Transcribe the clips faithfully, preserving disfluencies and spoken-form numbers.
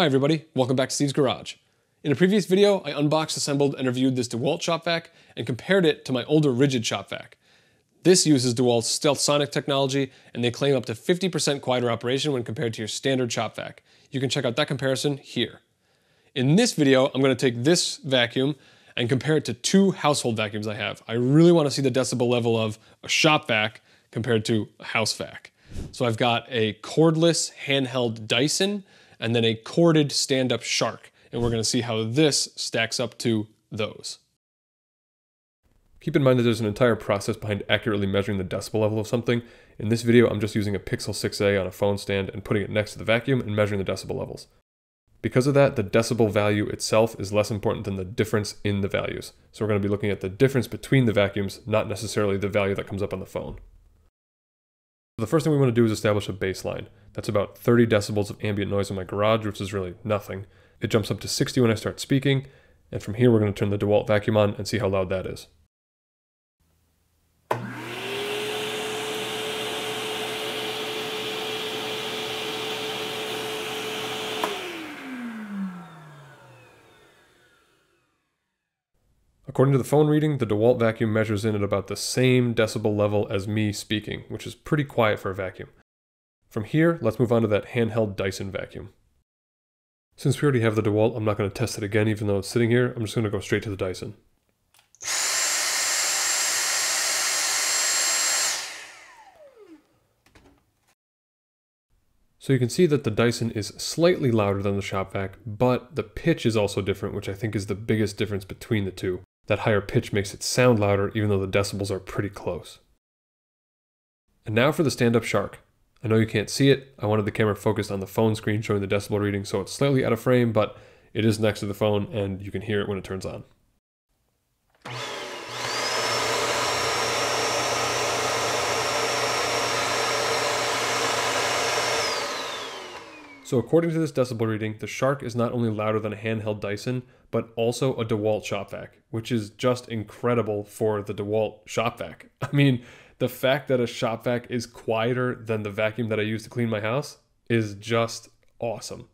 Hi everybody, welcome back to Steve's Garage. In a previous video, I unboxed, assembled, and reviewed this DeWalt shop vac and compared it to my older RIDGID shop vac. This uses DeWalt's StealthSonic technology, and they claim up to fifty percent quieter operation when compared to your standard shop vac. You can check out that comparison here. In this video, I'm gonna take this vacuum and compare it to two household vacuums I have. I really wanna see the decibel level of a shop vac compared to a house vac. So I've got a cordless handheld Dyson, and then a corded stand-up Shark. And we're gonna see how this stacks up to those. Keep in mind that there's an entire process behind accurately measuring the decibel level of something. In this video, I'm just using a Pixel six A on a phone stand and putting it next to the vacuum and measuring the decibel levels. Because of that, the decibel value itself is less important than the difference in the values. So we're gonna be looking at the difference between the vacuums, not necessarily the value that comes up on the phone. The first thing we want to do is establish a baseline. That's about thirty decibels of ambient noise in my garage, which is really nothing. It jumps up to sixty when I start speaking, and from here we're going to turn the DeWalt vacuum on and see how loud that is. According to the phone reading, the DeWalt vacuum measures in at about the same decibel level as me speaking, which is pretty quiet for a vacuum. From here, let's move on to that handheld Dyson vacuum. Since we already have the DeWalt, I'm not going to test it again even though it's sitting here. I'm just going to go straight to the Dyson. So you can see that the Dyson is slightly louder than the shop vac, but the pitch is also different, which I think is the biggest difference between the two. That higher pitch makes it sound louder, even though the decibels are pretty close. And now for the stand-up Shark. I know you can't see it. I wanted the camera focused on the phone screen showing the decibel reading, so it's slightly out of frame, but it is next to the phone, and you can hear it when it turns on. So according to this decibel reading, the Shark is not only louder than a handheld Dyson, but also a DeWalt shop vac, which is just incredible for the DeWalt shop vac. I mean, the fact that a shop vac is quieter than the vacuum that I use to clean my house is just awesome.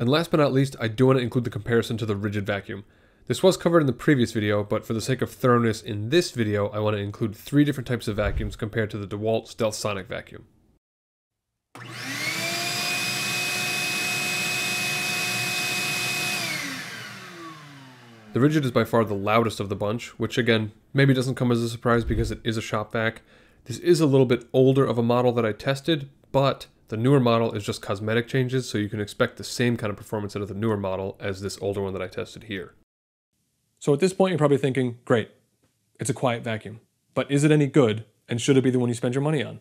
And last but not least, I do want to include the comparison to the RIDGID vacuum. This was covered in the previous video, but for the sake of thoroughness in this video, I want to include three different types of vacuums compared to the DeWalt StealthSonic vacuum. The RIDGID is by far the loudest of the bunch, which again, maybe doesn't come as a surprise because it is a shop vac. This is a little bit older of a model that I tested, but the newer model is just cosmetic changes, so you can expect the same kind of performance out of the newer model as this older one that I tested here. So at this point, you're probably thinking, great, it's a quiet vacuum, but is it any good, and should it be the one you spend your money on?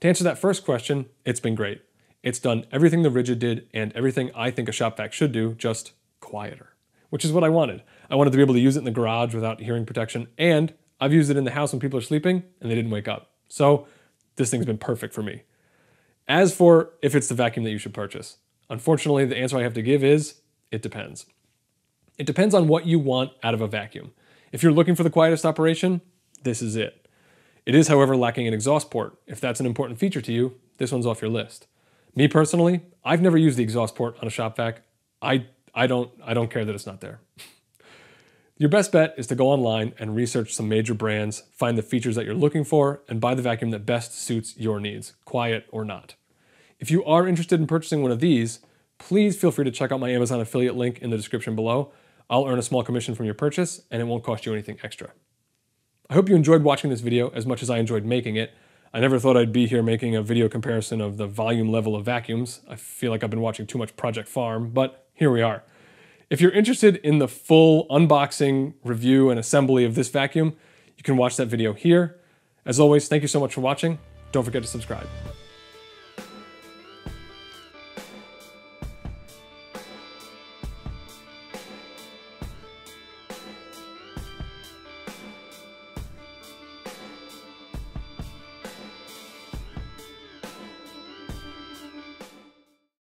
To answer that first question, it's been great. It's done everything the RIDGID did and everything I think a shop vac should do, just quieter, which is what I wanted. I wanted to be able to use it in the garage without hearing protection, and I've used it in the house when people are sleeping and they didn't wake up. So this thing's been perfect for me. As for if it's the vacuum that you should purchase, unfortunately, the answer I have to give is, it depends. It depends on what you want out of a vacuum. If you're looking for the quietest operation, this is it. It is, however, lacking an exhaust port. If that's an important feature to you, this one's off your list. Me personally, I've never used the exhaust port on a shop vac. I, I, don't, I don't care that it's not there. Your best bet is to go online and research some major brands, find the features that you're looking for, and buy the vacuum that best suits your needs, quiet or not. If you are interested in purchasing one of these, please feel free to check out my Amazon affiliate link in the description below. I'll earn a small commission from your purchase, and it won't cost you anything extra. I hope you enjoyed watching this video as much as I enjoyed making it. I never thought I'd be here making a video comparison of the volume level of vacuums. I feel like I've been watching too much Project Farm, but here we are. If you're interested in the full unboxing, review, and assembly of this vacuum, you can watch that video here. As always, thank you so much for watching. Don't forget to subscribe.